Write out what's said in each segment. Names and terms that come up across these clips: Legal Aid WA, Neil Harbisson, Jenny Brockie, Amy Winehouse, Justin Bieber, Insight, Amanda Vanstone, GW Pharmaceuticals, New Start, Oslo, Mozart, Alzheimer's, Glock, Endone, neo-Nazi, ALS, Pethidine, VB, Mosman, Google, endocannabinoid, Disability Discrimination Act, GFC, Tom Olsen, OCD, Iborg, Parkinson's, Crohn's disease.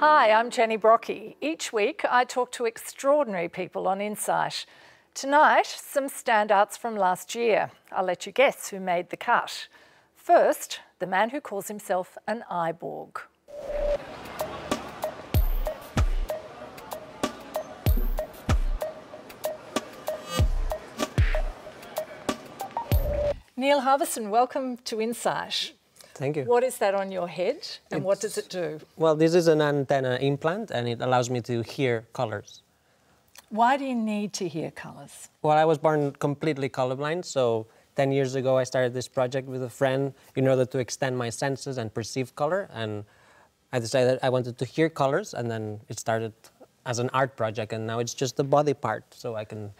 Hi, I'm Jenny Brockie. Each week I talk to extraordinary people on Insight. Tonight, some standouts from last year. I'll let you guess who made the cut. First, the man who calls himself an Iborg. Neil Harbisson, welcome to Insight. Thank you. What is that on your head and what does it do? Well, this is an antenna implant and it allows me to hear colours. Why do you need to hear colours? Well, I was born completely colourblind, so 10 years ago I started this project with a friend in order to extend my senses and perceive colour, and I decided I wanted to hear colours, and then it started as an art project and now it's just the body part, so I can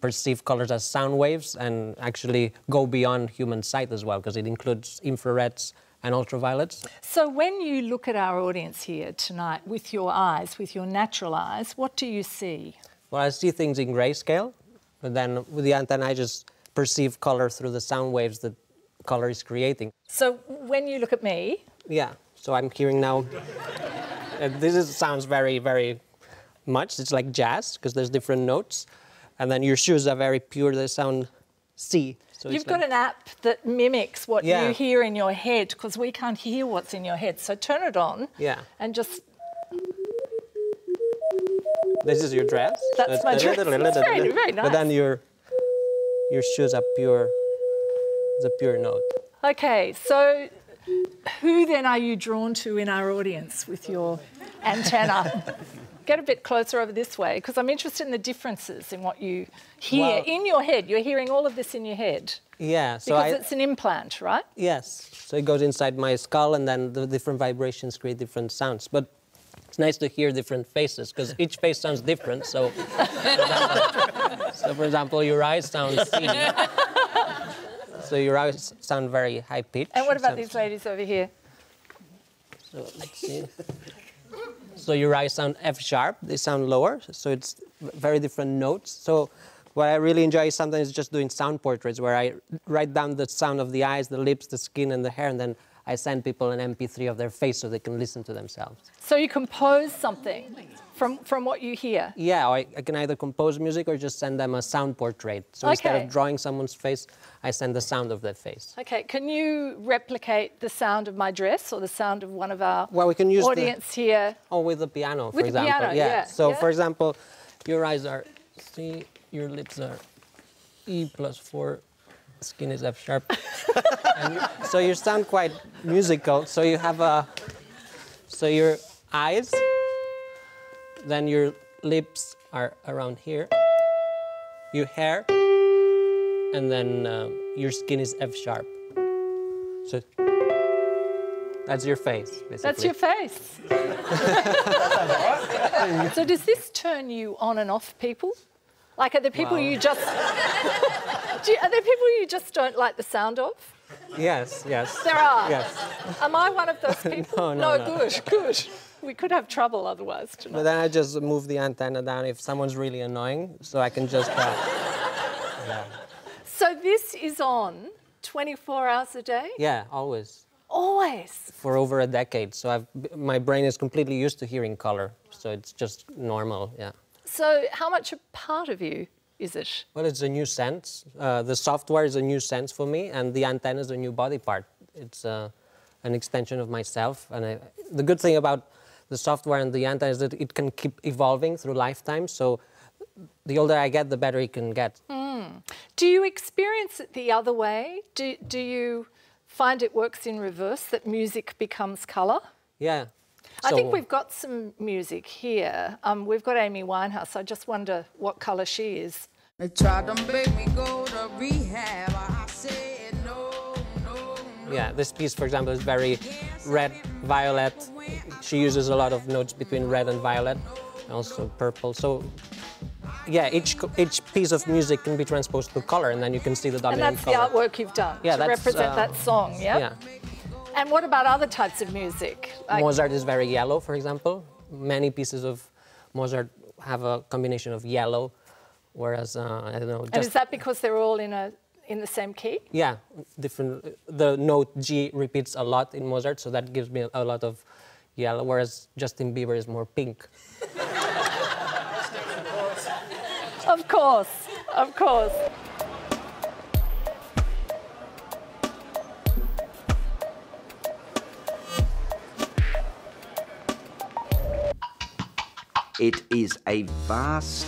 perceive colors as sound waves and actually go beyond human sight as well, because it includes infrareds and ultraviolets. So when you look at our audience here tonight with your eyes, with your natural eyes, what do you see? Well, I see things in grayscale, but then with the antenna I just perceive color through the sound waves that color is creating. So when you look at me... Yeah, so I'm hearing now... sounds very, very much. It's like jazz, because there's different notes. And then your shoes are very pure, they sound C. So you've got like an app that mimics what you hear in your head, because we can't hear what's in your head. So turn it on and just... This is your dress? That's my dress. It's very, very nice. But then your shoes are pure, it's a pure note. OK, so who then are you drawn to in our audience with your antenna? Get a bit closer over this way, because I'm interested in the differences in what you hear in your head. You're hearing all of this in your head. Yeah. So because it's an implant, right? Yes. So it goes inside my skull, and then the different vibrations create different sounds. But it's nice to hear different faces, because each face sounds different. So, for example, your eyes sound C. So your eyes sound very high-pitched. And what about these ladies over here? So let's see. So your eyes sound F sharp, they sound lower, so it's very different notes. So what I really enjoy sometimes is just doing sound portraits where I write down the sound of the eyes, the lips, the skin and the hair, and then I send people an MP3 of their face so they can listen to themselves. So you compose something from what you hear? Yeah, I can either compose music or just send them a sound portrait. So instead of drawing someone's face, I send the sound of their face. OK, can you replicate the sound of my dress or the sound of one of our audience here? Oh, with the piano, for example. With the piano, yeah. So, for example, your eyes are C, your lips are E plus 4, skin is F sharp. So you sound quite musical, so you have a... So your eyes, then your lips are around here, your hair, and then your skin is F sharp. So that's your face, basically. That's your face. So does this turn you on and off people? Like, are there people you just... are there people you just don't like the sound of? Yes, yes. There are? Yes. Am I one of those people? No, good, good. We could have trouble otherwise tonight. But then I just move the antenna down if someone's really annoying, so I can just... So this is on 24 hours a day? Yeah, always. Always? For over a decade, so my brain is completely used to hearing colour, so it's just normal, yeah. So how much a part of you is it? Well, it's a new sense. The software is a new sense for me, and the antenna is a new body part. It's an extension of myself. And the good thing about the software and the antenna is that it can keep evolving through lifetime, so the older I get, the better it can get. Mm. Do you experience it the other way? Do you find it works in reverse, that music becomes colour? Yeah. So, I think we've got some music here. We've got Amy Winehouse. I just wonder what colour she is. They tried to make me go to rehab. I said no, no, no. Yeah, this piece, for example, is very red, violet. She uses a lot of notes between red and violet, and also purple. So, yeah, each piece of music can be transposed to colour, and then you can see the dominant colour. And that's the artwork you've done to represent that song, yeah? And what about other types of music? Like... Mozart is very yellow, for example. Many pieces of Mozart have a combination of yellow, whereas, I don't know... Just... And is that because they're all in the same key? Yeah, different. The note G repeats a lot in Mozart, so that gives me a lot of yellow, whereas Justin Bieber is more pink. Of course, of course. It is a vast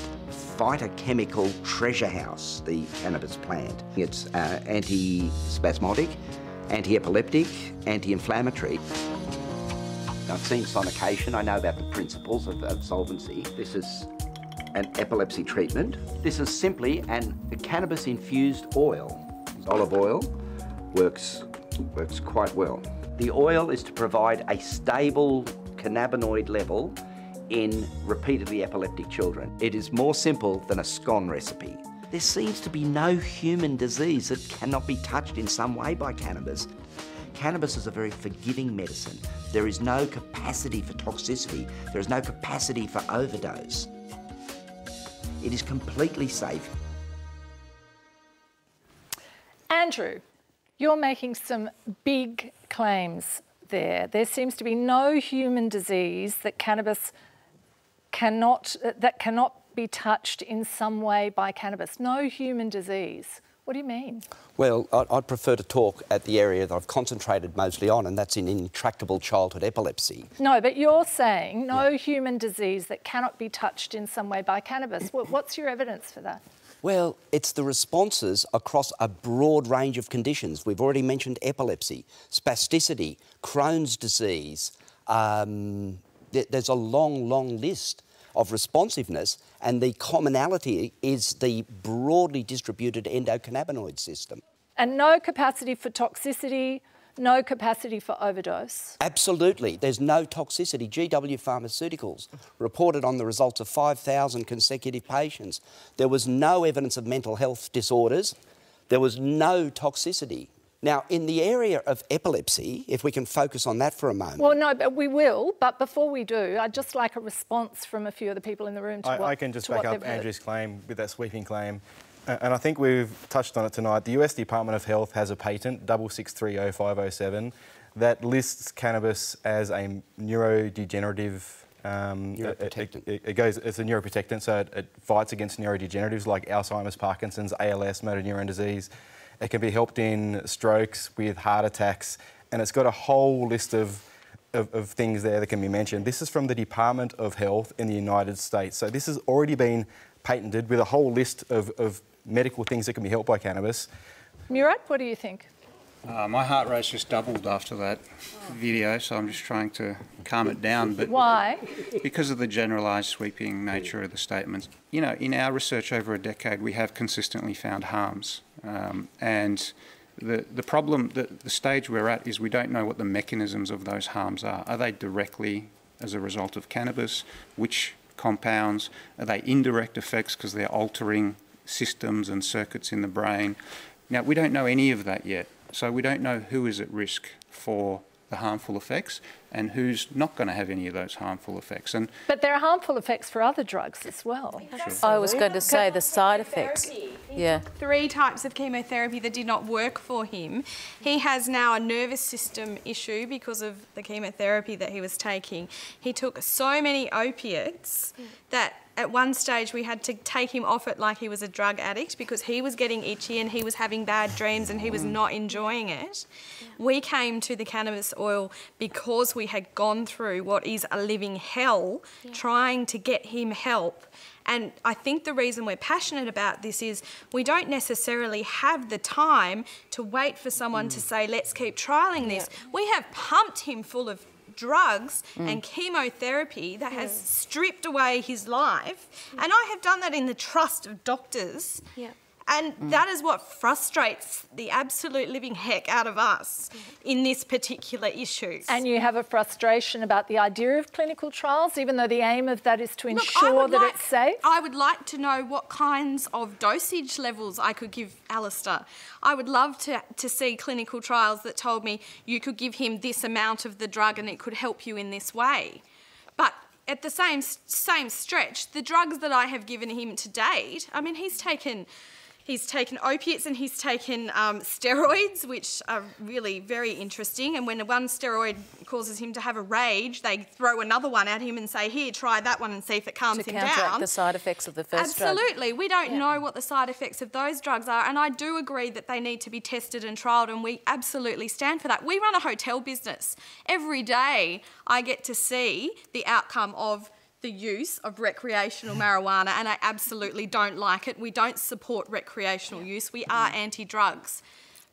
phytochemical treasure house, the cannabis plant. It's anti-spasmodic, anti-epileptic, anti-inflammatory. I've seen sonication, I know about the principles of solvency. This is an epilepsy treatment. This is simply a cannabis-infused oil. Olive oil works quite well. The oil is to provide a stable cannabinoid level in repeatedly epileptic children. It is more simple than a scone recipe. There seems to be no human disease that cannot be touched in some way by cannabis. Cannabis is a very forgiving medicine. There is no capacity for toxicity. There is no capacity for overdose. It is completely safe. Andrew, you're making some big claims there. There seems to be no human disease that cannabis cannot be touched in some way by cannabis. No human disease. What do you mean? Well, I'd prefer to talk at the area that I've concentrated mostly on, and that's in intractable childhood epilepsy. No, but you're saying no human disease that cannot be touched in some way by cannabis. What's your evidence for that? Well, it's the responses across a broad range of conditions. We've already mentioned epilepsy, spasticity, Crohn's disease. There's a long, long list of responsiveness, and the commonality is the broadly distributed endocannabinoid system. And no capacity for toxicity, no capacity for overdose? Absolutely. There's no toxicity. GW Pharmaceuticals reported on the results of 5,000 consecutive patients. There was no evidence of mental health disorders. There was no toxicity. Now, in the area of epilepsy, if we can focus on that for a moment... Well, no, but we will, but before we do, I'd just like a response from a few of the people in the room to what... I can just back up Andrew's claim with that sweeping claim, and I think we've touched on it tonight. The US Department of Health has a patent, 6630507, that lists cannabis as a neurodegenerative... neuroprotectant. It's a neuroprotectant, so it fights against neurodegeneratives like Alzheimer's, Parkinson's, ALS, motor neuron disease. It can be helped in strokes, with heart attacks, and it's got a whole list of things there that can be mentioned. This is from the Department of Health in the United States. So this has already been patented with a whole list of medical things that can be helped by cannabis. Murat, what do you think? My heart rate's just doubled after that video, so I'm just trying to calm it down. But why? Because of the generalised, sweeping nature of the statements. You know, in our research over a decade, we have consistently found harms. And the problem, the stage we're at is we don't know what the mechanisms of those harms are. Are they directly as a result of cannabis? Which compounds? Are they indirect effects because they're altering systems and circuits in the brain? Now, we don't know any of that yet. So we don't know who is at risk for the harmful effects and who's not going to have any of those harmful effects. And but there are harmful effects for other drugs as well. Sure. I was going to say the side effects. Yeah. 3 types of chemotherapy that did not work for him. He has now a nervous system issue because of the chemotherapy that he was taking. He took so many opiates that at one stage we had to take him off it like he was a drug addict because he was getting itchy and he was having bad dreams and he was not enjoying it. We came to the cannabis oil because we had gone through what is a living hell trying to get him help. And I think the reason we're passionate about this is we don't necessarily have the time to wait for someone to say, let's keep trialling this. We have pumped him full of drugs and chemotherapy that has stripped away his life. And I have done that in the trust of doctors. And that is what frustrates the absolute living heck out of us in this particular issue. And you have a frustration about the idea of clinical trials, even though the aim of that is to ensure that it's safe? I would like to know what kinds of dosage levels I could give Alistair. I would love to see clinical trials that told me you could give him this amount of the drug and it could help you in this way. But at the same stretch, the drugs that I have given him to date, I mean, he's taken... He's taken opiates and he's taken steroids, which are really very interesting. And when one steroid causes him to have a rage, they throw another one at him and say, here, try that one and see if it calms him down. To counteract the side effects of the first drug. Absolutely. We don't know what the side effects of those drugs are. And I do agree that they need to be tested and trialled, and we absolutely stand for that. We run a hotel business. Every day I get to see the outcome of the use of recreational marijuana, and I absolutely don't like it. We don't support recreational use. We are anti-drugs.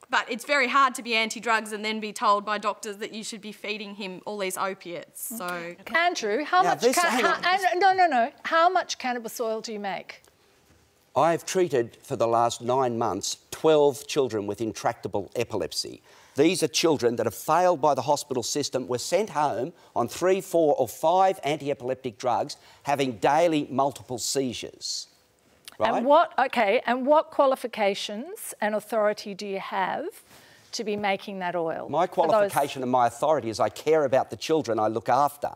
But it's very hard to be anti-drugs and then be told by doctors that you should be feeding him all these opiates. Okay. So, Andrew, how much cannabis oil do you make? I've treated for the last 9 months 12 children with intractable epilepsy. These are children that have failed by the hospital system, were sent home on 3, 4 or 5 anti-epileptic drugs, having daily multiple seizures. Right? And what, what qualifications and authority do you have to be making that oil? My qualification and my authority is I care about the children I look after,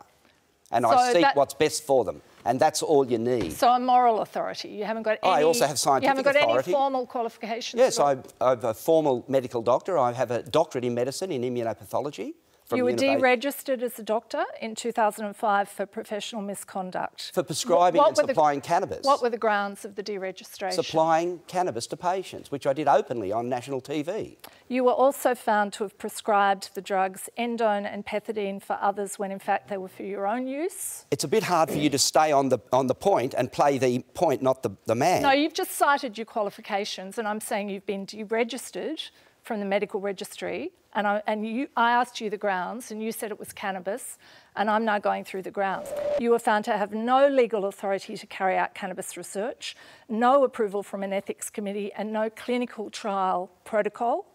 and so I seek what's best for them. And that's all you need. So a moral authority. You haven't got any... I also have scientific authority. You haven't got any formal qualifications? Yes, I'm a formal medical doctor. I have a doctorate in medicine in immunopathology. You were deregistered as a doctor in 2005 for professional misconduct. For prescribing and supplying cannabis. What were the grounds of the deregistration? Supplying cannabis to patients, which I did openly on national TV. You were also found to have prescribed the drugs Endone and Pethidine for others when in fact they were for your own use. It's a bit hard for you to stay on the point and play the point, not the man. No, you've just cited your qualifications, and I'm saying you've been deregistered from the medical registry, and I asked you the grounds and you said it was cannabis, and I'm now going through the grounds. You were found to have no legal authority to carry out cannabis research, no approval from an ethics committee and no clinical trial protocol.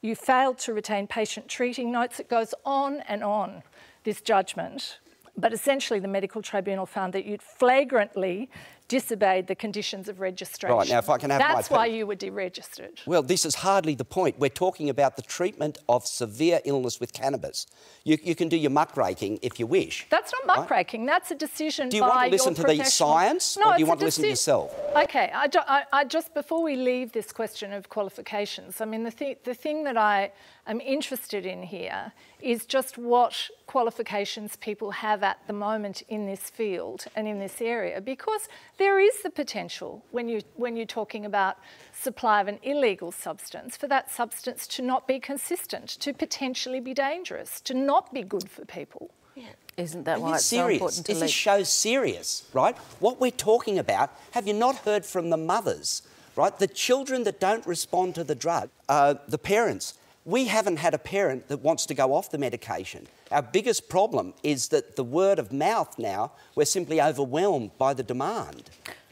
You failed to retain patient treating notes. It goes on and on, this judgment. But essentially the medical tribunal found that you'd flagrantly disobeyed the conditions of registration. Right, now if I can have my... That's why you were deregistered. Well, this is hardly the point. We're talking about the treatment of severe illness with cannabis. You can do your muckraking if you wish. That's not muckraking, that's a decision by... Do you want to listen to the science or do you want to listen to yourself? Okay, I just, before we leave this question of qualifications, I mean, the thing that I am interested in here is just what qualifications people have at the moment in this field and in this area, because there is the potential, when you're talking about supply of an illegal substance, for that substance to not be consistent, to potentially be dangerous, to not be good for people. Yeah. Isn't that why it's so important to leak? This show's serious, right? What we're talking about, have you not heard from the mothers, right? The children that don't respond to the drug, the parents. We haven't had a parent that wants to go off the medication. Our biggest problem is that the word of mouth now, we're simply overwhelmed by the demand,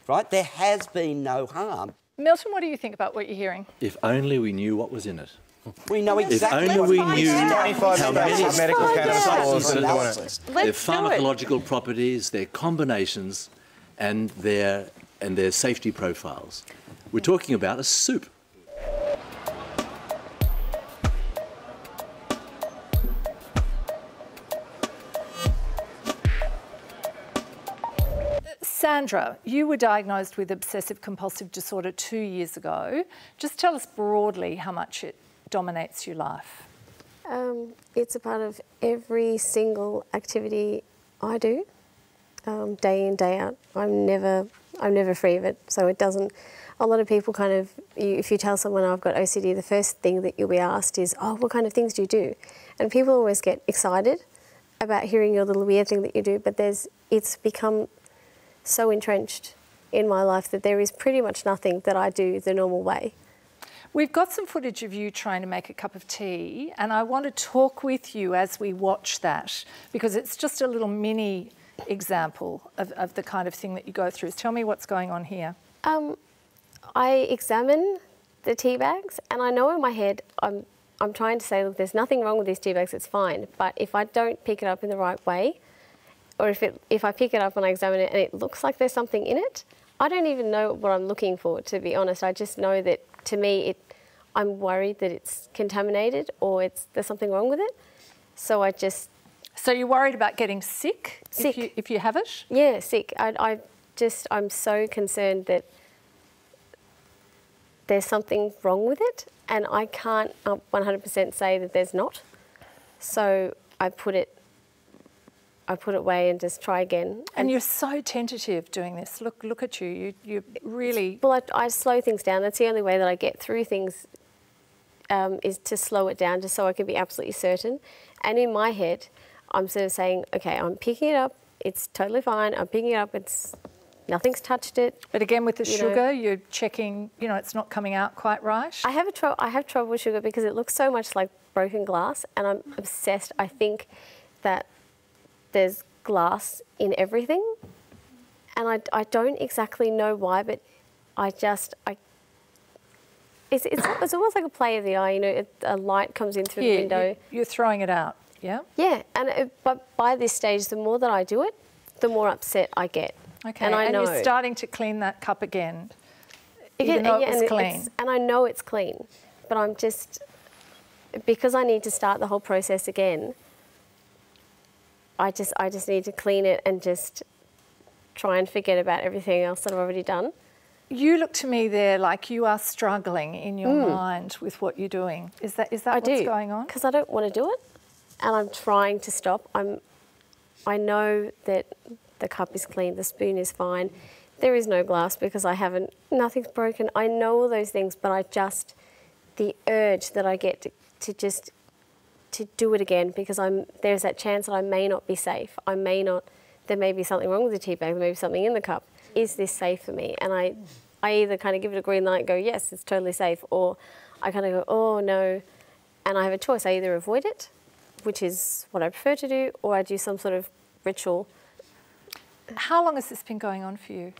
right? There has been no harm. Milton, what do you think about what you're hearing? If only we knew what was in it. We know exactly. If only we knew how many medical cannabis oils are in it. Their pharmacological properties, their combinations and their safety profiles. We're talking about a soup. Sandra, you were diagnosed with obsessive-compulsive disorder 2 years ago. Just tell us broadly how much it dominates your life. It's a part of every single activity I do, day in, day out. I'm never free of it, so it doesn't... A lot of people kind of... If you tell someone I've got OCD, the first thing that you'll be asked is, oh, what kind of things do you do? And people always get excited about hearing your little weird thing that you do, but it's become so entrenched in my life that there is pretty much nothing that I do the normal way. We've got some footage of you trying to make a cup of tea, and I want to talk with you as we watch that, because it's just a little mini example of the kind of thing that you go through. Tell me what's going on here. I examine the tea bags, and I know in my head I'm trying to say, look, there's nothing wrong with these tea bags, it's fine, but if I don't pick it up in the right way, or if I pick it up and I examine it and it looks like there's something in it, I don't even know what I'm looking for, to be honest. I just know that, to me, I'm worried that it's contaminated or there's something wrong with it. So I just... So you're worried about getting sick? Sick. If you have it? Yeah, sick. I'm so concerned that there's something wrong with it, and I can't 100% say that there's not. So I put it away and just try again. And you're so tentative doing this. Look at you. You really... Well, I slow things down. That's the only way that I get through things, is to slow it down, just so I can be absolutely certain. And in my head, I'm sort of saying, okay, I'm picking it up. It's totally fine. I'm picking it up. It's... Nothing's touched it. But again, with the sugar, you're checking, you know, it's not coming out quite right. I have trouble with sugar because it looks so much like broken glass, and I'm obsessed. I think that there's glass in everything, and I don't exactly know why, but it's almost like a play of the eye, you know, a light comes in through the window. You're throwing it out, yeah? Yeah, but by this stage, the more that I do it, the more upset I get. Okay, and you're starting to clean that cup again, even though it was clean. And I know it's clean, but I'm just... Because I need to start the whole process again, I just need to clean it and just try and forget about everything else that I've already done. You look to me there like you are struggling in your mind with what you're doing. Is that what's going on? Because I don't want to do it, and I'm trying to stop. I know that... The cup is clean, the spoon is fine. There is no glass because nothing's broken. I know all those things, but the urge that I get to do it again, because there's that chance that I may not be safe. There may be something wrong with the tea bag, there may be something in the cup. Is this safe for me? And I either kind of give it a green light and go, yes, it's totally safe, or I kind of go, oh no, and I have a choice. I either avoid it, which is what I prefer to do, or I do some sort of ritual. How long has this been going on for you?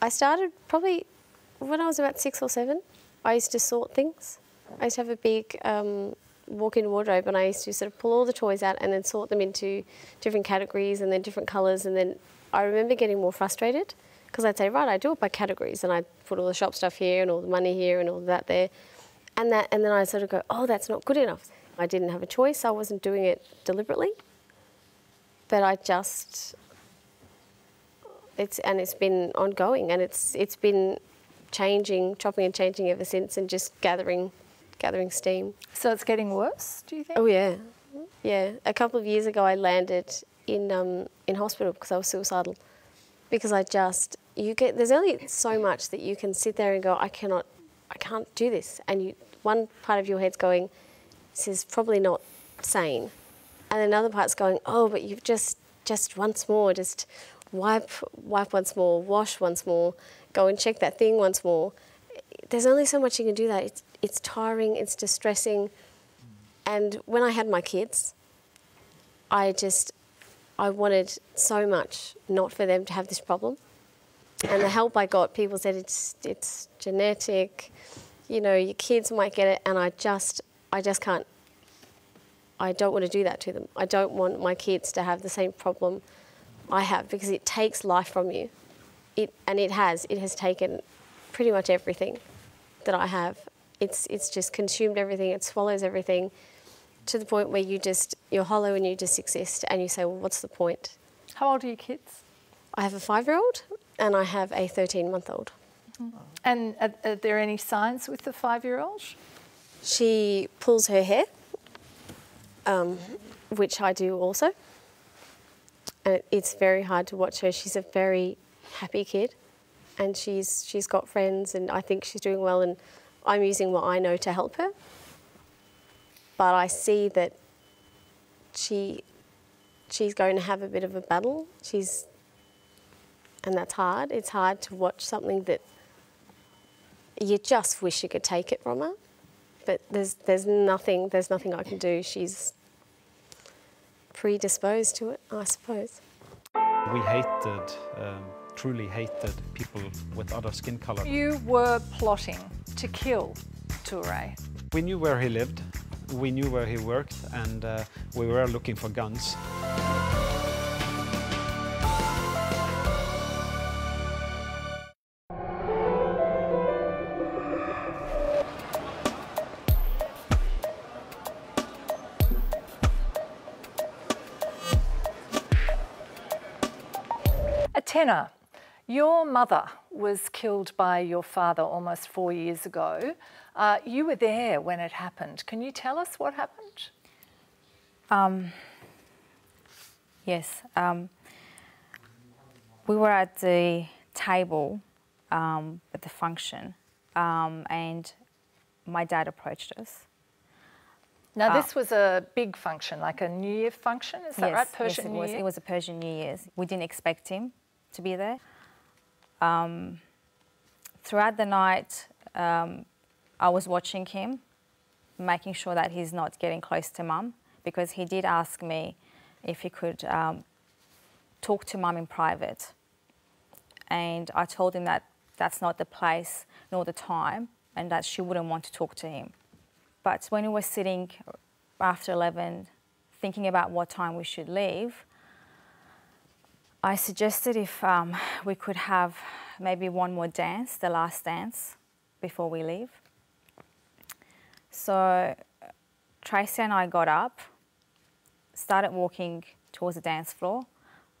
I started probably when I was about 6 or 7. I used to sort things. I used to have a big walk-in wardrobe, and I used to sort of pull all the toys out and then sort them into different categories and then different colours. And then I remember getting more frustrated because I'd say, right, I do it by categories, and I'd put all the shop stuff here and all the money here and all that there. And then I sort of go, oh, that's not good enough. I didn't have a choice. I wasn't doing it deliberately, but I just... It's been ongoing, and it's been changing, chopping and changing ever since, and just gathering steam. So it's getting worse, do you think? Oh yeah, yeah. A couple of years ago, I landed in hospital because I was suicidal, because there's only so much that you can sit there and go, I can't do this, and one part of your head's going, this is probably not sane, and another part's going, oh, but you've just once more, just. Wipe once more, wash once more, go and check that thing once more. There's only so much you can do that. It's tiring, it's distressing. And when I had my kids, I wanted so much not for them to have this problem. And the help I got, people said it's genetic, you know, your kids might get it, and I just can't. I don't want to do that to them. I don't want my kids to have the same problem I have, because it takes life from you. It has taken pretty much everything that I have. It's just consumed everything, it swallows everything to the point where you're hollow and you just exist, and you say, well, what's the point? How old are your kids? I have a 5-year-old and I have a 13-month-old. Mm-hmm. And are there any signs with the 5-year-old? She pulls her hair, which I do also. And it's very hard to watch her. She's a very happy kid, and she's got friends, and I think she's doing well, and I'm using what I know to help her. But I see that she's going to have a bit of a battle. And that's hard. It's hard to watch something that you just wish you could take it from her. But there's nothing I can do. She's predisposed to it, I suppose. We truly hated people with other skin colour. You were plotting to kill Toure. We knew where he lived, we knew where he worked, and we were looking for guns. Your mother was killed by your father almost 4 years ago. You were there when it happened. Can you tell us what happened? Yes. We were at the table at the function and my dad approached us. Now, this was a big function, like a New Year function, is that right? Persian New Year? Yes, it was a Persian New Year's. We didn't expect him to be there. Throughout the night, I was watching him, making sure that he's not getting close to Mum, because he did ask me if he could talk to Mum in private. And I told him that that's not the place nor the time and that she wouldn't want to talk to him. But when we were sitting after 11, thinking about what time we should leave, I suggested if we could have maybe one more dance, the last dance, before we leave. So Tracy and I got up, started walking towards the dance floor.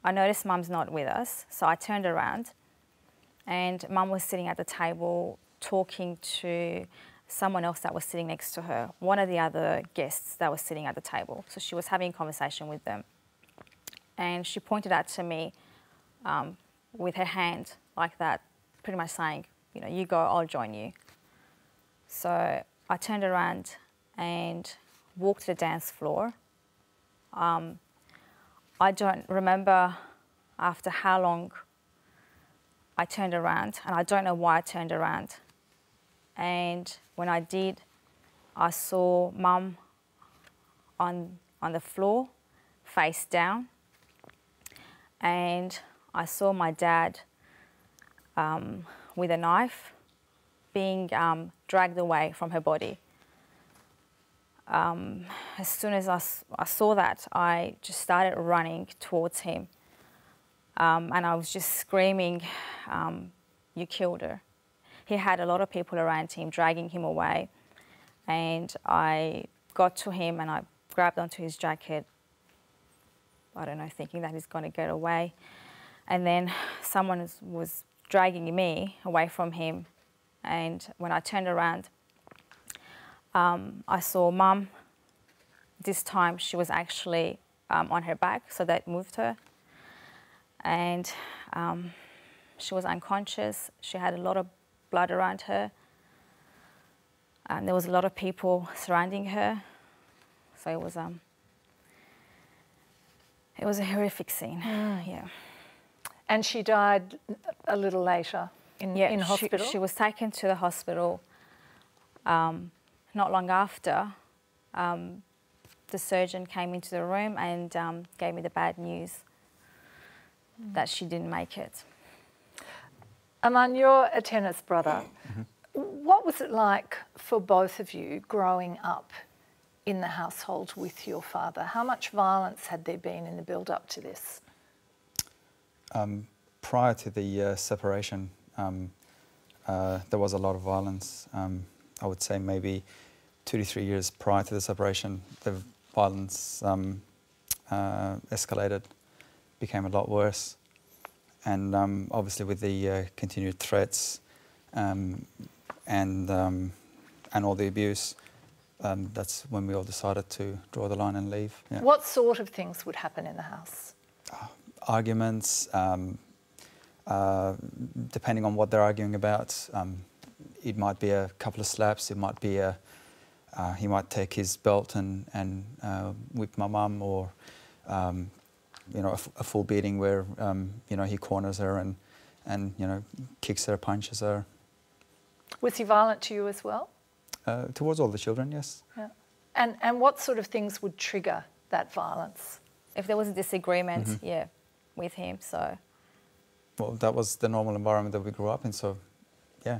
I noticed Mum's not with us, so I turned around and Mum was sitting at the table talking to someone else that was sitting next to her, one of the other guests that was sitting at the table. So she was having a conversation with them. And she pointed out to me with her hand like that, pretty much saying, you know, you go, I'll join you. So I turned around and walked to the dance floor. I don't remember after how long I turned around, and I don't know why I turned around. And when I did, I saw Mum on the floor, face down. And I saw my dad with a knife being dragged away from her body. As soon as I saw that, I just started running towards him. And I was just screaming, you killed her. He had a lot of people around him dragging him away. And I got to him and I grabbed onto his jacket, I don't know, thinking that he's going to get away. And then someone was dragging me away from him. And when I turned around, I saw Mum. This time she was actually on her back, so that moved her. And she was unconscious. She had a lot of blood around her. And there was a lot of people surrounding her. So it was a horrific scene, yeah. And she died a little later in hospital? She was taken to the hospital not long after. The surgeon came into the room and gave me the bad news that she didn't make it. Aman, you're a tennis brother. What was it like for both of you growing up in the household with your father? How much violence had there been in the build-up to this? Prior to the separation, there was a lot of violence. I would say maybe 2 to 3 years prior to the separation, the violence escalated, became a lot worse. And obviously with the continued threats and all the abuse, that's when we all decided to draw the line and leave. Yeah. What sort of things would happen in the house? Arguments, depending on what they're arguing about. It might be a couple of slaps, it might be a... he might take his belt and whip my mum, or, you know, a full beating where, you know, he corners her and, you know, kicks her, punches her. Was he violent to you as well? Towards all the children, yes. Yeah. And what sort of things would trigger that violence? If there was a disagreement, yeah, with him, so... Well, that was the normal environment that we grew up in, so, yeah.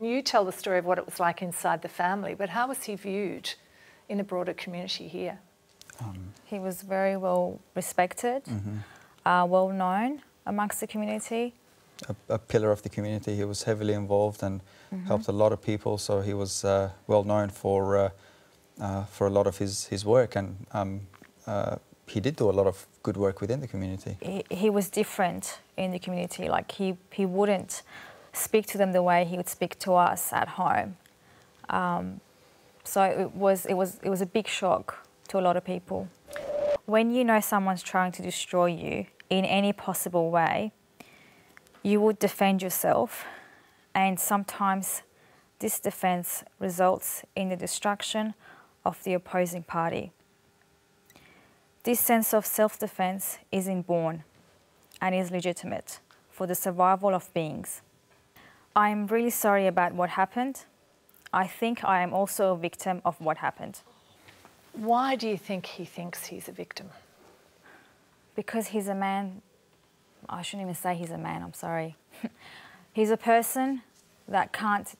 You tell the story of what it was like inside the family, but how was he viewed in the broader community here? He was very well respected, well known amongst the community. A pillar of the community. He was heavily involved and helped a lot of people, so he was well known for a lot of his work, and he did do a lot of good work within the community. He was different. in the community. Like he wouldn't speak to them the way he would speak to us at home. So it was a big shock to a lot of people. When you know someone's trying to destroy you in any possible way, you will defend yourself, and sometimes this defence results in the destruction of the opposing party. This sense of self-defence is inborn and is legitimate for the survival of beings. I am really sorry about what happened. I think I am also a victim of what happened. Why do you think he thinks he's a victim? Because he's a man. I shouldn't even say he's a man, I'm sorry. He's a person that can't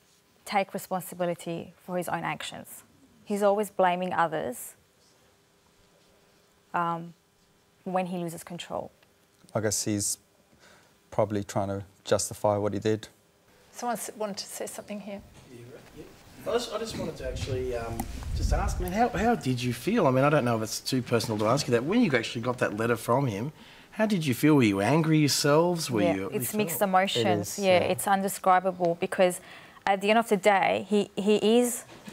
take responsibility for his own actions. He's always blaming others when he loses control. I guess he's probably trying to justify what he did. Someone wanted to say something here. I just wanted to actually just ask, I mean, how did you feel? I mean, I don't know if it's too personal to ask you that. When you actually got that letter from him, how did you feel? Were you angry yourselves? Were you? It's mixed emotions. It is, yeah, it's indescribable because at the end of the day, he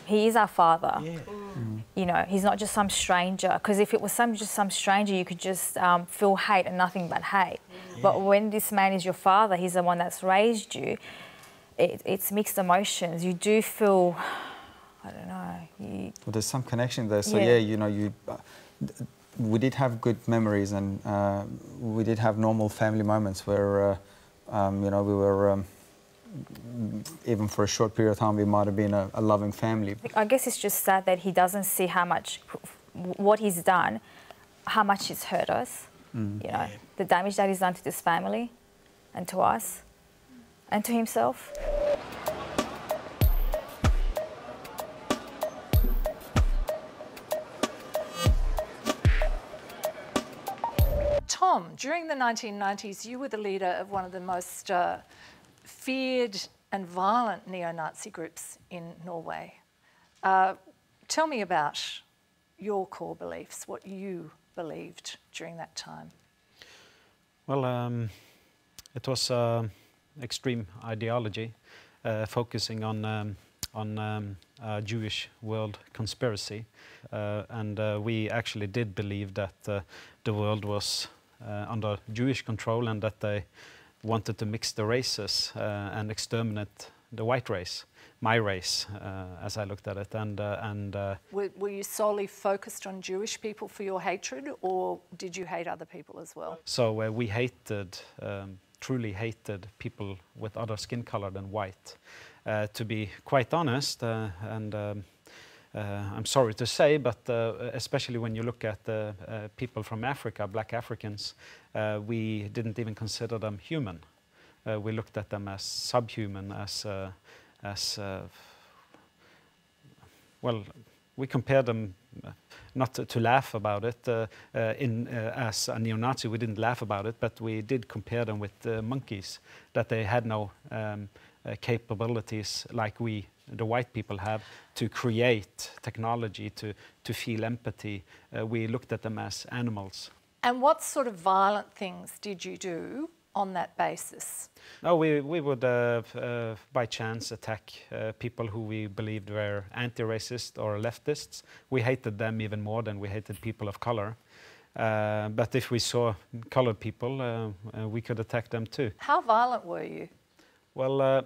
is our father. Yeah. Mm. You know, he's not just some stranger. Because if it was just some stranger, you could just feel hate and nothing but hate. Yeah. But when this man is your father, he's the one that's raised you. It's mixed emotions. You do feel, I don't know. Well, there's some connection there. So yeah, you know, we did have good memories, and we did have normal family moments where, you know, we were, even for a short period of time, we might have been a loving family. I guess it's just sad that he doesn't see how much, what he's done, how much it's hurt us, you know, the damage that he's done to this family and to us and to himself. Tom, during the 1990s, you were the leader of one of the most feared and violent neo-Nazi groups in Norway. Tell me about your core beliefs, what you believed during that time. Well, it was extreme ideology focusing on Jewish world conspiracy, and we actually did believe that the world was under Jewish control and that they wanted to mix the races and exterminate the white race, my race, as I looked at it. Were you solely focused on Jewish people for your hatred, or did you hate other people as well? So we hated, truly hated people with other skin color than white. To be quite honest, I'm sorry to say, but especially when you look at the people from Africa, black Africans, we didn't even consider them human. We looked at them as subhuman, well, we compared them, not to laugh about it, as a neo-Nazi, we didn't laugh about it, but we did compare them with monkeys, that they had no capabilities like we, the white people, have to create technology, to feel empathy. We looked at them as animals. And what sort of violent things did you do on that basis? No, we would by chance attack people who we believed were anti-racist or leftists. We hated them even more than we hated people of color. But if we saw colored people, we could attack them too. How violent were you? Well,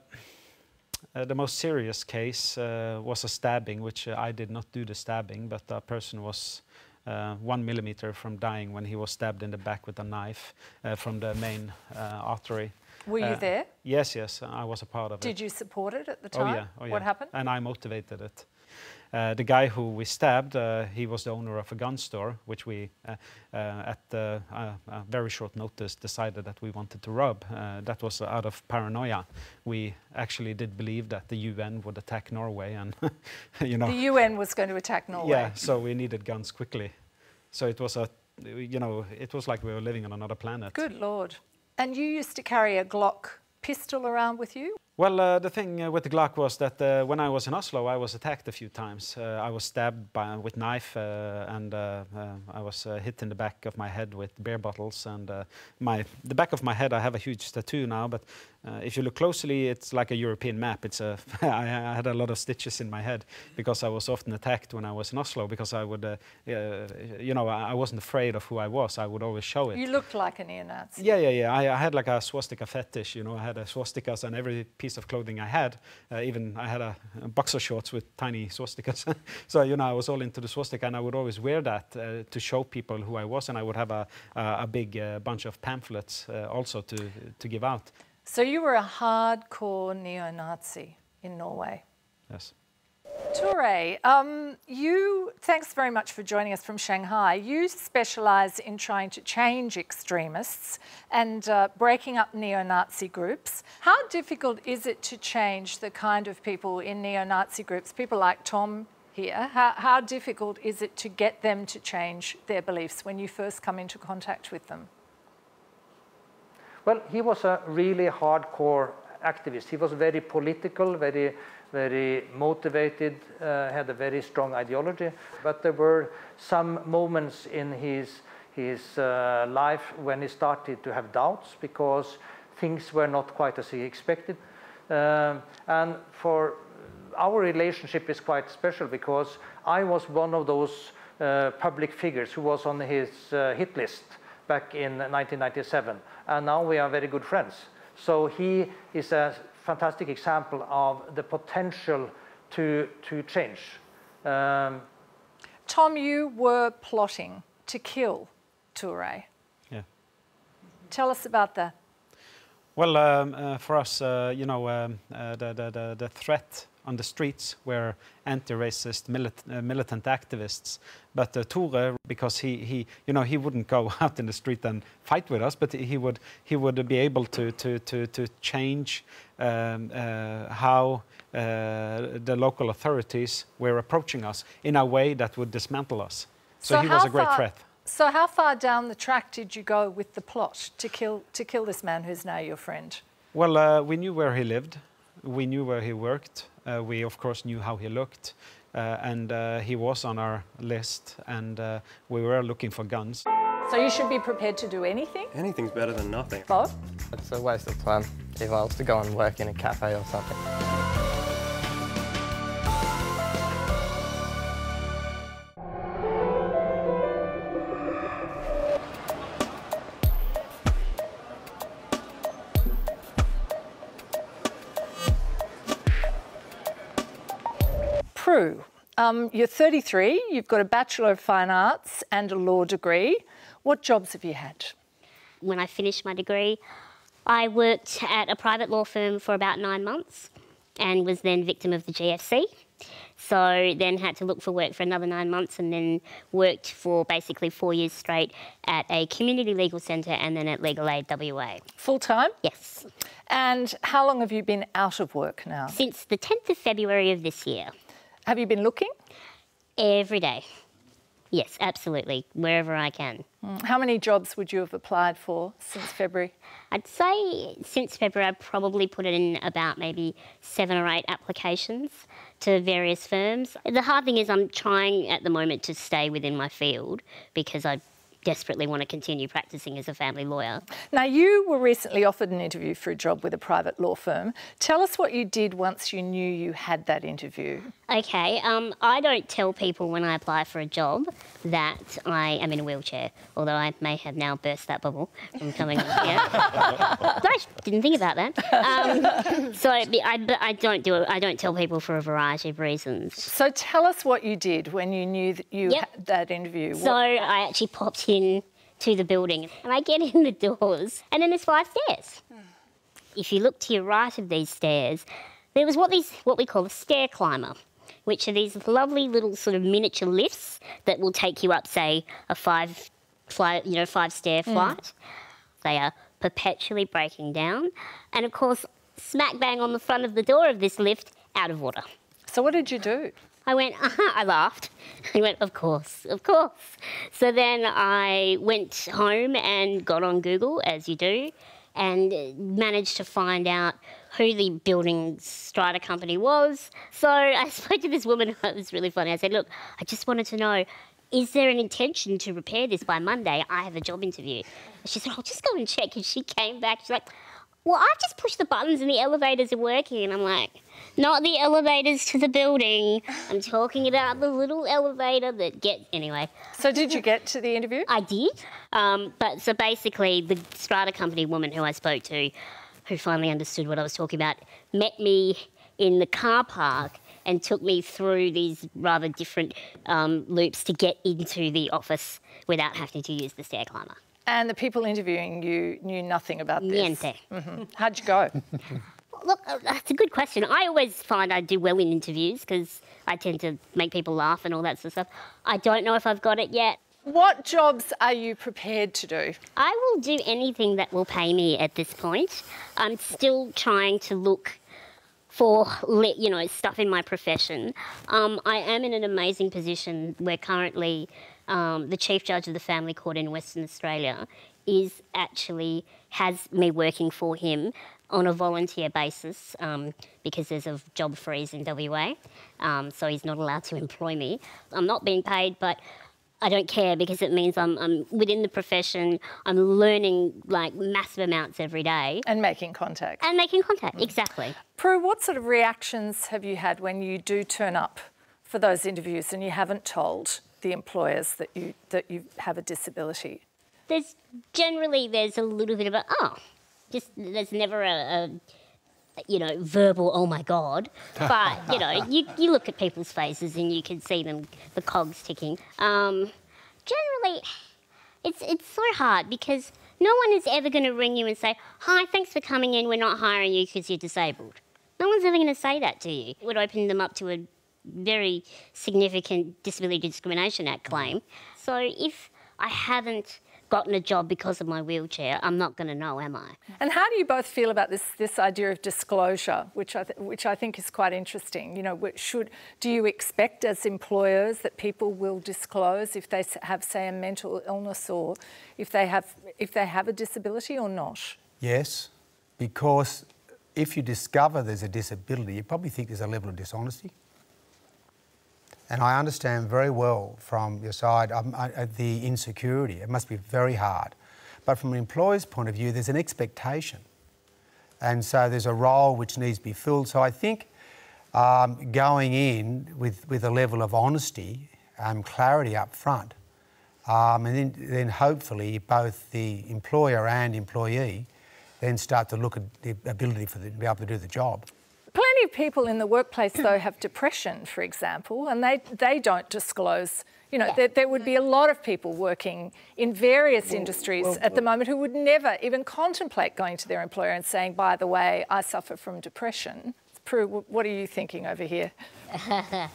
the most serious case was a stabbing, which I did not do the stabbing, but a person was 1 millimeter from dying when he was stabbed in the back with a knife from the main artery. Were you there? Yes, yes, I was a part of it. Did you support it at the time? Oh yeah, oh yeah. What happened? And I motivated it. The guy who we stabbed, he was the owner of a gun store, which we, at a very short notice, decided that we wanted to rob. That was out of paranoia. We actually did believe that the UN would attack Norway, and you know, the UN was going to attack Norway. Yeah, so we needed guns quickly. So it was you know, it was like we were living on another planet. Good Lord! And you used to carry a Glock pistol around with you? Well, the thing with the Glock was that when I was in Oslo, I was attacked a few times. I was stabbed with knife, and I was hit in the back of my head with beer bottles. And the back of my head, I have a huge tattoo now. But if you look closely, it's like a European map. It's a I had a lot of stitches in my head because I was often attacked when I was in Oslo. Because I would, you know, I wasn't afraid of who I was. I would always show it. You looked like a neo-Nazi. Yeah, yeah, yeah. I had like a swastika fetish. You know, I had swastikas on every piece of clothing I had. Even I had a boxer shorts with tiny swastikas. So, you know, I was all into the swastika, and I would always wear that to show people who I was, and I would have a big bunch of pamphlets also to give out. So you were a hardcore neo-Nazi in Norway. Yes. Toure, you, thanks very much for joining us from Shanghai. You specialise in trying to change extremists and breaking up neo-Nazi groups. How difficult is it to change the kind of people in neo-Nazi groups, people like Tom here? How difficult is it to get them to change their beliefs when you first come into contact with them? Well, he was a really hardcore activist. He was very political, very motivated, had a very strong ideology. But there were some moments in his life when he started to have doubts because things were not quite as he expected. And for our relationship is quite special because I was one of those public figures who was on his hit list back in 1997. And now we are very good friends. So he is a fantastic example of the potential to change. Tom, you were plotting to kill Toure. Yeah. Tell us about that. Well, for us, you know, the threat on the streets were anti-racist militant activists. But Toure, because he you know, he wouldn't go out in the street and fight with us, but he would be able to change how the local authorities were approaching us in a way that would dismantle us. So he was a great threat. So how far down the track did you go with the plot to kill this man who's now your friend? Well, we knew where he lived. We knew where he worked. We, of course, knew how he looked. And he was on our list, and we were looking for guns. So you should be prepared to do anything? Anything's better than nothing. Bob? It's a waste of time if I was to go and work in a cafe or something. You're 33, you've got a Bachelor of Fine Arts and a law degree. What jobs have you had? When I finished my degree, I worked at a private law firm for about 9 months and was then victim of the GFC. So then had to look for work for another 9 months and then worked for basically 4 years straight at a community legal centre and then at Legal Aid WA. Full time? Yes. And how long have you been out of work now? Since the 10th of February of this year. Have you been looking? Every day. Yes, absolutely, wherever I can. How many jobs would you have applied for since February? I'd say since February I probably put in about maybe 7 or 8 applications to various firms. The hard thing is I'm trying at the moment to stay within my field because I desperately want to continue practising as a family lawyer. Now, you were recently offered an interview for a job with a private law firm. Tell us what you did once you knew you had that interview. OK, I don't tell people when I apply for a job that I am in a wheelchair, although I may have now burst that bubble from coming in here. I didn't think about that. So I don't tell people for a variety of reasons. So tell us what you did when you knew that you had that interview. So I actually popped in to the building and I get in the doors and then there's 5 stairs. If you look to your right of these stairs, there was what we call a stair climber, which are these lovely little sort of miniature lifts that will take you up, say, a 5-stair flight. They are perpetually breaking down and, of course, smack bang on the front of the door of this lift, out of order. So what did you do? I went, I laughed. He went, of course, of course. So then I went home and got on Google, as you do, and managed to find out who the building strata company was. So I spoke to this woman. It was really funny. I said, look, I just wanted to know, is there an intention to repair this by Monday? I have a job interview. And she said, I'll just go and check. And she came back. She's like, well, I've just pushed the buttons and the elevators are working. And I'm like, not the elevators to the building. I'm talking about the little elevator that gets... Anyway. So did you get to the interview? I did. But so basically the strata company woman who I spoke to, who finally understood what I was talking about, met me in the car park and took me through these rather different loops to get into the office without having to use the stair climber. And the people interviewing you knew nothing about this? Niente. Mm-hmm. How'd you go? Look, that's a good question. I always find I do well in interviews because I tend to make people laugh and all that sort of stuff. I don't know if I've got it yet. What jobs are you prepared to do? I will do anything that will pay me at this point. I'm still trying to look for, you know, stuff in my profession. I am in an amazing position where currently... the Chief Judge of the Family Court in Western Australia is actually, has me working for him on a volunteer basis because there's a job freeze in WA, so he's not allowed to employ me. I'm not being paid, but I don't care because it means I'm within the profession, I'm learning like massive amounts every day. And making contact. And making contact, exactly. Prue, what sort of reactions have you had when you do turn up for those interviews and you haven't told the employers that you have a disability? There's generally, there's a little bit of a, oh, just, there's never a you know, verbal, oh my God, but, you know, you look at people's faces and you can see them, the cogs ticking. Generally, it's so hard because no one is ever going to ring you and say, hi, thanks for coming in, we're not hiring you because you're disabled. No one's ever going to say that to you. It would open them up to a very significant Disability Discrimination Act claim. So if I haven't gotten a job because of my wheelchair, I'm not going to know, am I? And how do you both feel about this idea of disclosure, which I think is quite interesting? You know, do you expect as employers that people will disclose if they have, say, a mental illness or if they have a disability or not? Yes, because if you discover there's a disability, you probably think there's a level of dishonesty. And I understand very well from your side the insecurity. It must be very hard. But from an employer's point of view, there's an expectation. And so there's a role which needs to be filled. So I think going in with a level of honesty and clarity up front, and then hopefully both the employer and employee then start to look at the ability to be able to do the job. Plenty of people in the workplace, though, have depression, for example, and they don't disclose. You know, yeah. there would be a lot of people working in various industries at the moment who would never even contemplate going to their employer and saying, by the way, I suffer from depression. Prue, what are you thinking over here? OK.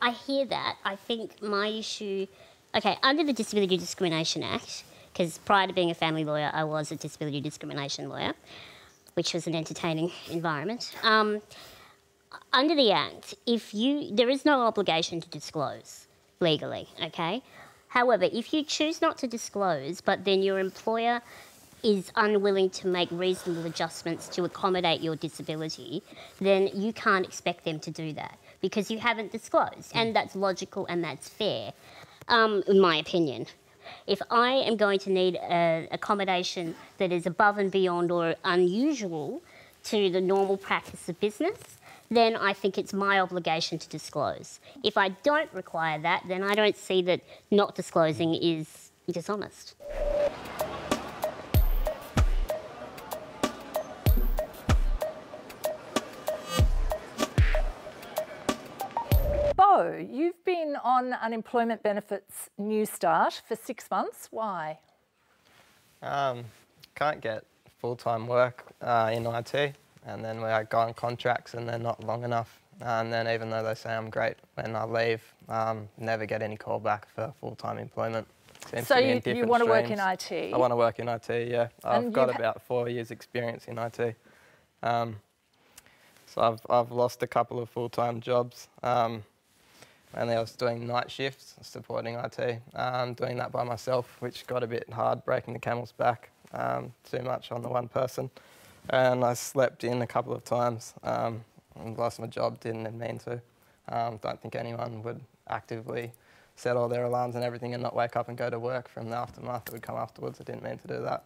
I hear that. I think my issue... OK, under the Disability Discrimination Act... because prior to being a family lawyer, I was a disability discrimination lawyer, which was an entertaining environment. Under the Act, there is no obligation to disclose legally, okay? However, if you choose not to disclose, but then your employer is unwilling to make reasonable adjustments to accommodate your disability, then you can't expect them to do that because you haven't disclosed, and that's logical and that's fair, in my opinion. If I am going to need an accommodation that is above and beyond or unusual to the normal practice of business, then I think it's my obligation to disclose. If I don't require that, then I don't see that not disclosing is dishonest. Bo, you've been on unemployment benefits New Start for 6 months. Why? Can't get full-time work in IT, and then I go on contracts and they're not long enough. And then even though they say I'm great, when I leave, never get any call back for full-time employment. So you want to work in IT? I want to work in IT, yeah. I've got about 4 years experience in IT. So I've lost a couple of full-time jobs. And I was doing night shifts, supporting IT, doing that by myself, which got a bit hard, breaking the camel's back. too much on the one person. And I slept in a couple of times. And lost my job, didn't mean to. Don't think anyone would actively set all their alarms and everything and not wake up and go to work from the aftermath that would come afterwards. I didn't mean to do that.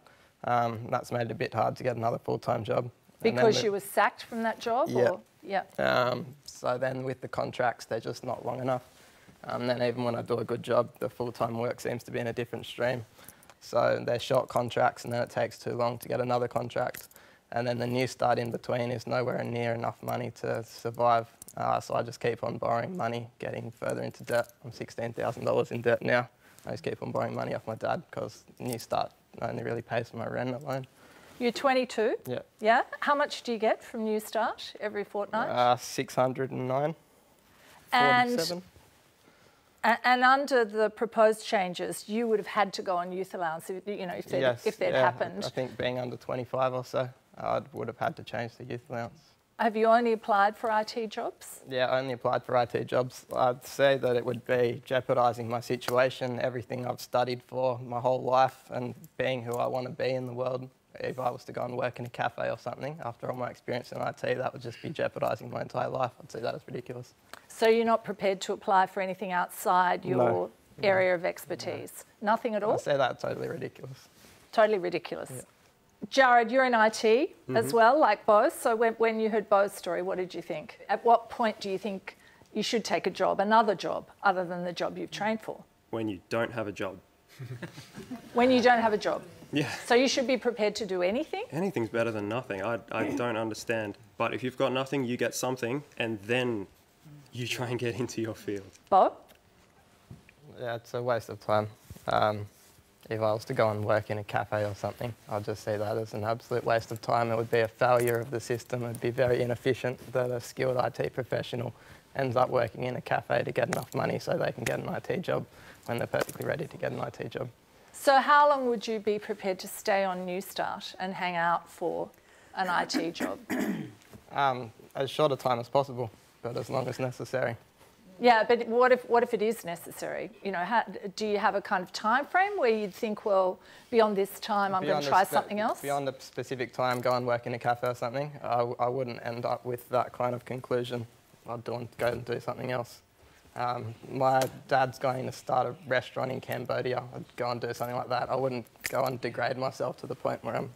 That's made it a bit hard to get another full-time job. Because you were sacked from that job? Yeah. Or? Yeah. So then with the contracts, they're just not long enough. Then even when I do a good job, the full-time work seems to be in a different stream. So they're short contracts and then it takes too long to get another contract. And then the New Start in between is nowhere near enough money to survive. So I just keep on borrowing money, getting further into debt. I'm $16,000 in debt now. I just keep on borrowing money off my dad because New Start only really pays for my rent alone. You're 22? Yeah. Yeah? How much do you get from New Start every fortnight? $609.47. And under the proposed changes, you would have had to go on youth allowance, you know, if they'd happened. I think being under 25 or so, I would have had to change the youth allowance. Have you only applied for IT jobs? Yeah, I only applied for IT jobs. I'd say that it would be jeopardising my situation, everything I've studied for my whole life and being who I want to be in the world. If I was to go and work in a cafe or something, after all my experience in IT, that would just be jeopardising my entire life. I'd see that as ridiculous. So you're not prepared to apply for anything outside your area of expertise? No. Nothing at all? I'd say that's totally ridiculous. Totally ridiculous. Yeah. Jared, you're in IT as well, like Bo. So when you heard Bo's story, what did you think? At what point do you think you should take a job, another job, other than the job you've trained for? When you don't have a job. When you don't have a job? Yeah. So you should be prepared to do anything? Anything's better than nothing. I don't understand. But if you've got nothing, you get something, and then you try and get into your field. Bob? Yeah, it's a waste of time. If I was to go and work in a cafe or something, I'd just see that as an absolute waste of time. It would be a failure of the system. It would be very inefficient that a skilled IT professional ends up working in a cafe to get enough money so they can get an IT job when they're perfectly ready to get an IT job. So how long would you be prepared to stay on New Start and hang out for an IT job? As short a time as possible, but as long as necessary. Yeah, but what if it is necessary? You know, do you have a kind of time frame where you'd think, well, beyond this time, I'm going to try something else? Beyond a specific time, go and work in a cafe or something, I wouldn't end up with that kind of conclusion. I'd go and do something else. My dad's going to start a restaurant in Cambodia. I'd go and do something like that. I wouldn't go and degrade myself to the point where I'm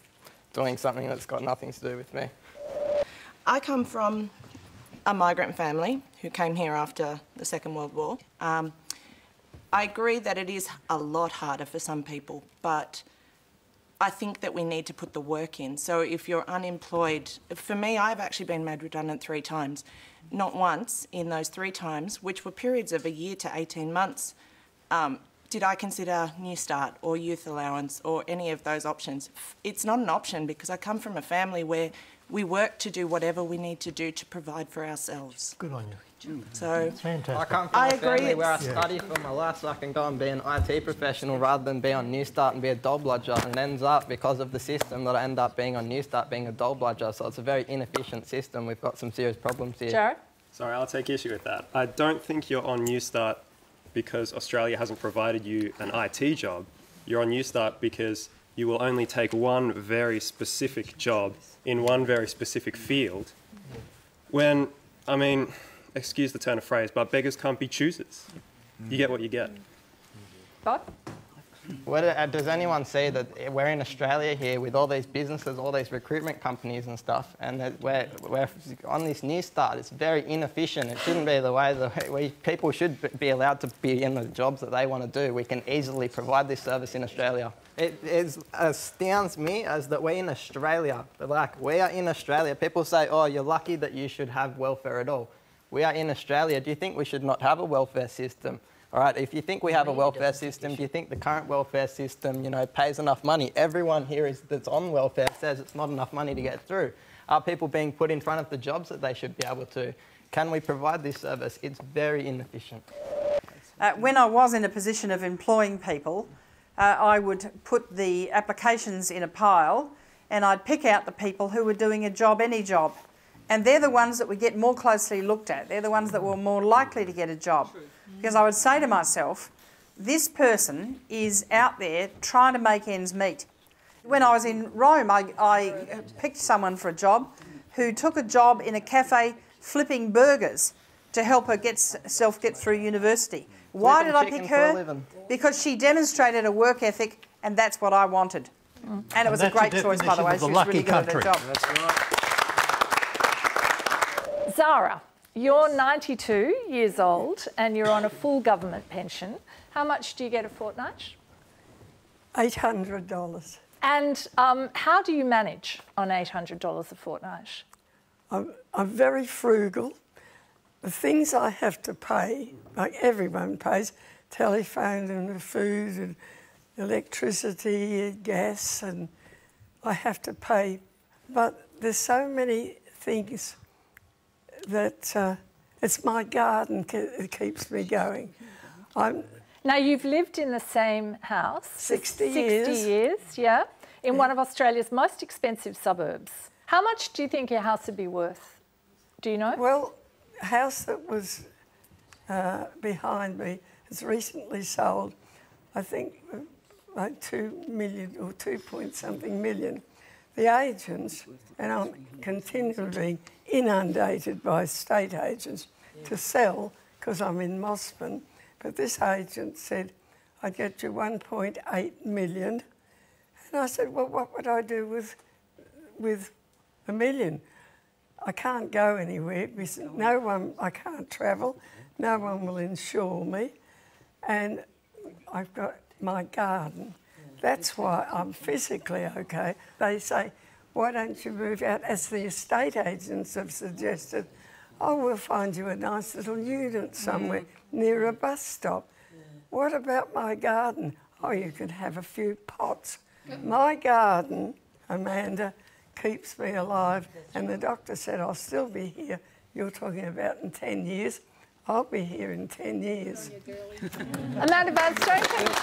doing something that's got nothing to do with me. I come from a migrant family who came here after the Second World War. I agree that it is a lot harder for some people, but I think that we need to put the work in. So if you're unemployed, for me, I've actually been made redundant 3 times. Not once in those 3 times, which were periods of a year to 18 months, did I consider New Start or youth allowance or any of those options. It's not an option because I come from a family where we work to do whatever we need to do to provide for ourselves. Good on you. So fantastic. I come from a family where I study for my life so I can go and be an IT professional rather than be on New Start and be a dole bludger, and it ends up because of the system that I end up being on New Start being a dole bludger. So it's a very inefficient system. We've got some serious problems here. Jared? Sorry, I'll take issue with that. I don't think you're on New Start because Australia hasn't provided you an IT job. You're on New Start because you will only take one very specific job in one very specific field. When, I mean, excuse the turn of phrase, but beggars can't be choosers. You get what you get. Bob? Does anyone see that we're in Australia here with all these businesses, all these recruitment companies and stuff, and that we're on this New Start? It's very inefficient. It shouldn't be the way that people should be allowed to be in the jobs that they want to do. We can easily provide this service in Australia. It astounds me as that we're in Australia. Like, we are in Australia. People say, oh, you're lucky that you should have welfare at all. We are in Australia. Do you think we should not have a welfare system? All right, if you think we have a welfare system, do you think the current welfare system, you know, pays enough money? Everyone here that's on welfare says it's not enough money to get through. Are people being put in front of the jobs that they should be able to? Can we provide this service? It's very inefficient. When I was in a position of employing people, I would put the applications in a pile and I'd pick out the people who were doing a job, any job. And they're the ones that would get more closely looked at. They're the ones that were more likely to get a job. Because I would say to myself, this person is out there trying to make ends meet. When I was in Rome, I picked someone for a job who took a job in a cafe flipping burgers to help her get through university. Why did I pick her? Because she demonstrated a work ethic, and that's what I wanted. Mm. And it was a great choice, by the way. She was really good at her job. That's right. Zara, you're 92 years old and you're on a full government pension. How much do you get a fortnight? $800. And how do you manage on $800 a fortnight? I'm very frugal. The things I have to pay, like everyone pays, telephone and food and electricity and gas, and I have to pay. But there's so many things that it's my garden that keeps me going. Now, you've lived in the same house. 60 years, yeah, in one of Australia's most expensive suburbs. How much do you think your house would be worth? Do you know? Well, the house that was behind me has recently sold, I think, like 2 million or 2 point something million. The agents, and I'm continually being inundated by estate agents to sell because I'm in Mosman. But this agent said, I get you 1.8 million. And I said, well, what would I do with $1 million? I can't go anywhere. No one, I can't travel. No one will insure me. And I've got my garden. That's why I'm physically okay. They say, why don't you move out? As the estate agents have suggested, oh, we'll find you a nice little unit somewhere near a bus stop. What about my garden? Oh, you could have a few pots. My garden, Amanda, keeps me alive. And the doctor said, I'll still be here. You're talking about in 10 years. I'll be here in 10 years. Amanda Vanstone,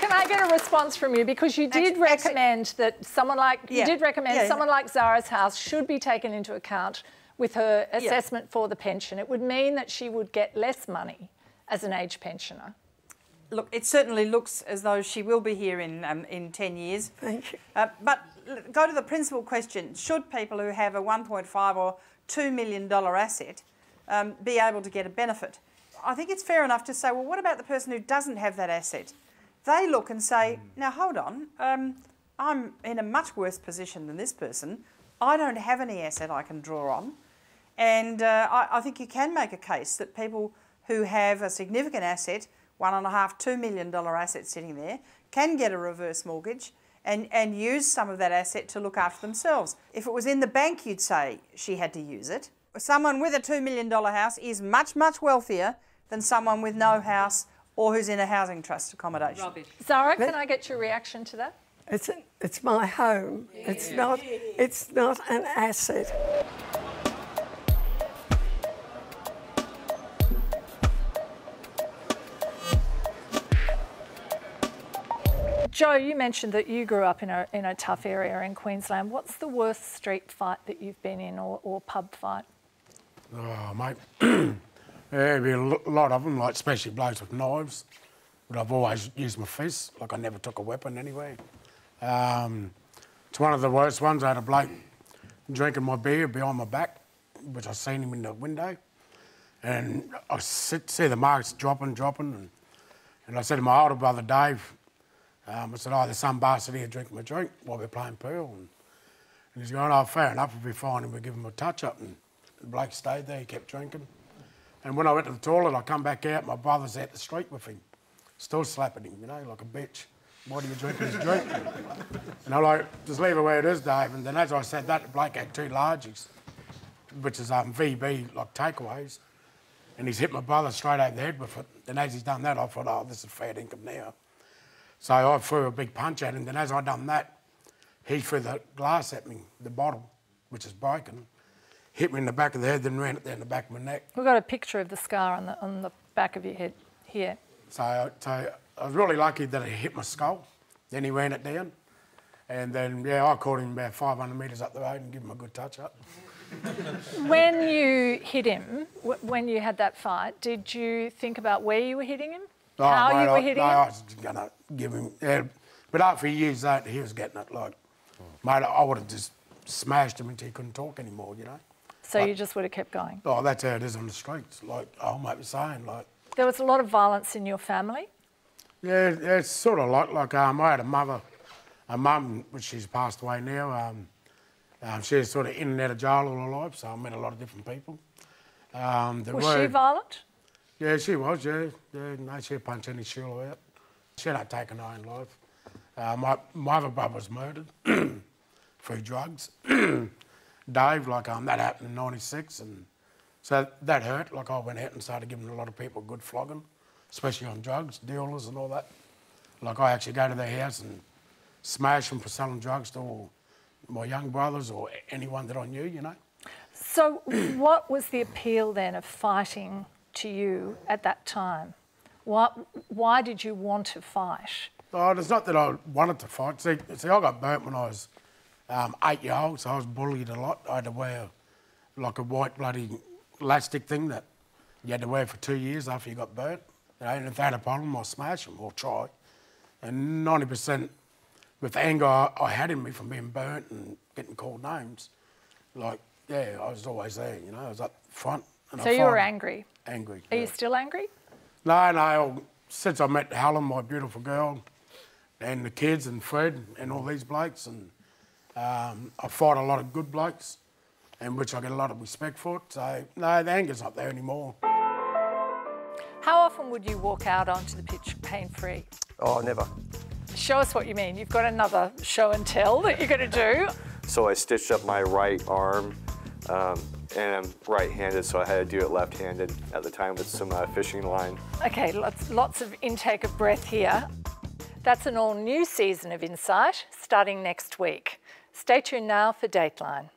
can I get a response from you? Because you did recommend that someone like, someone like Zara's house should be taken into account with her assessment for the pension. It would mean that she would get less money as an age pensioner. Look, it certainly looks as though she will be here in 10 years. Thank you. But go to the principal question. Should people who have a $1.5 or $2 million asset be able to get a benefit? I think it's fair enough to say, well, what about the person who doesn't have that asset? They look and say, now, hold on, I'm in a much worse position than this person. I don't have any asset I can draw on. And I think you can make a case that people who have a significant asset, $1.5–2 million asset sitting there, can get a reverse mortgage and use some of that asset to look after themselves. If it was in the bank, you'd say she had to use it. Someone with a $2 million house is much, much wealthier than someone with no house or who's in a housing trust accommodation. Rubbish. Zara, can I get your reaction to that? It's my home. Yeah. It's not an asset. Jo, you mentioned that you grew up in a tough area in Queensland. What's the worst street fight that you've been in, or pub fight? Oh, mate, there'd be a lot of them, like especially blokes with knives. But I've always used my fists, like I never took a weapon anyway. It's one of the worst ones. I had a bloke drinking my beer behind my back, which I seen him in the window, and I see the marks dropping, and I said to my older brother Dave, I said, oh, there's some bastard here drinking my drink while we're playing pool. And he's going, oh, fair enough, we'll be fine. And we give him a touch-up. And the bloke stayed there, he kept drinking. And when I went to the toilet, I come back out, my brother's out the street with him, still slapping him, you know, like a bitch. Why do you drink his drink? And I'm like, just leave it where it is, Dave. And then as I said that, the bloke had 2 largies, which is VB, like takeaways. And he's hit my brother straight over the head with it. And as he's done that, I thought, oh, this is fair income now. So I threw a big punch at him, then as I done that, he threw the glass at me, the bottle, which is broken, hit me in the back of the head, then ran it down the back of my neck. We've got a picture of the scar on the back of your head here. So I was really lucky that it hit my skull, then he ran it down, and then, yeah, I caught him about 500 metres up the road and gave him a good touch-up. When you hit him, when you had that fight, did you think about where you were hitting him? How you were hitting him? I was going to give him... But after years later, he was getting it like, mate, I would have just smashed him until he couldn't talk anymore, you know? So like, you just would have kept going? Oh, that's how it is on the streets. Like, I might be saying, like... There was a lot of violence in your family? Yeah, it's sort of like I had a mother, a mum, which she's passed away now. She was sort of in and out of jail all her life, so I met a lot of different people. Was she violent? Yeah, she was, yeah. No, she'd punch any shul out. She had taken her own life. My other brother was murdered through drugs. Dave, like, that happened in '96, and so that hurt. Like, I went out and started giving a lot of people good flogging, especially on drugs, dealers and all that. Like, I actually go to their house and smash them for selling drugs to all my young brothers or anyone that I knew, you know. So what was the appeal then of fighting to you at that time? Why did you want to fight? Oh, it's not that I wanted to fight. See, I got burnt when I was 8 years old, so I was bullied a lot. I had to wear like a white bloody elastic thing that you had to wear for 2 years after you got burnt. You know, and if they had a problem, I'll smash them or try. And 90% with the anger I had in me from being burnt and getting called names, like, yeah, I was always there, you know, I was up front. So you were angry? Angry. Are you still angry? No, since I met Helen, my beautiful girl, and the kids and Fred and all these blokes, and I fought a lot of good blokes, and which I get a lot of respect for it, so no, the anger's not there anymore. How often would you walk out onto the pitch pain-free? Oh, never. Show us what you mean. You've got another show and tell that you're going to do. So I stitched up my right arm, and I'm right-handed, so I had to do it left-handed at the time with some fishing line. Okay, lots of intake of breath here. That's an all-new season of Insight starting next week. Stay tuned now for Dateline.